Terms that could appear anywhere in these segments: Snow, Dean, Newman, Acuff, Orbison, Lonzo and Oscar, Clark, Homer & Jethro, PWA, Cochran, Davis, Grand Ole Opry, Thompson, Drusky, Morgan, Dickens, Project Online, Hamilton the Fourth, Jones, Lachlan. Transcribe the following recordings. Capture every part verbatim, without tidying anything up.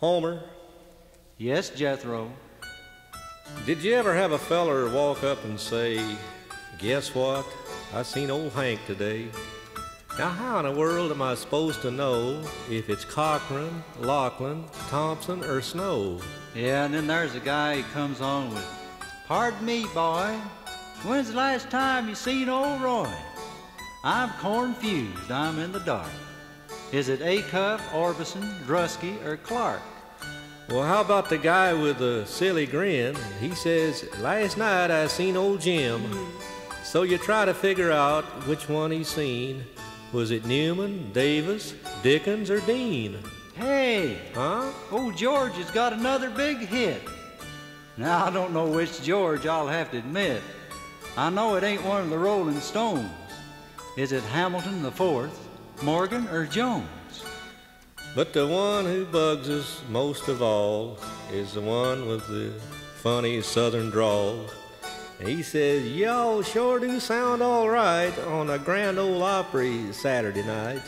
Homer. Yes, Jethro. Did you ever have a feller walk up and say, "Guess what? I seen old Hank today." Now how in the world am I supposed to know if it's Cochran, Lachlan, Thompson, or Snow? Yeah, and then there's a guy he comes on with, "Pardon me, boy. When's the last time you seen old Roy? I'm confused. I'm in the dark. Is it Acuff, Orbison, Drusky, or Clark?" Well, how about the guy with the silly grin? He says, "Last night I seen old Jim." So you try to figure out which one he seen. Was it Newman, Davis, Dickens, or Dean? Hey! Huh? Old George has got another big hit. Now, I don't know which George, I'll have to admit. I know it ain't one of the Rolling Stones. Is it Hamilton the Fourth? Morgan or Jones? But the one who bugs us most of all is the one with the funny southern drawl. And he says, "Y'all sure do sound all right on a Grand Ole Opry Saturday night."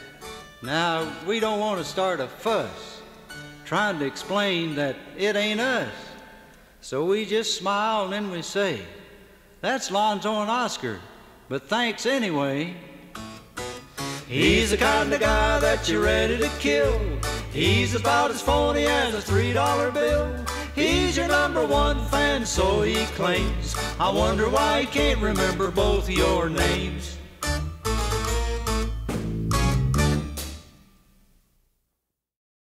Now, we don't want to start a fuss trying to explain that it ain't us. So we just smile and then we say, "That's Lonzo and Oscar, but thanks anyway." He's the kind of guy that you're ready to kill. He's about as phony as a three dollar bill. He's your number one fan, so he claims. I wonder why he can't remember both your names.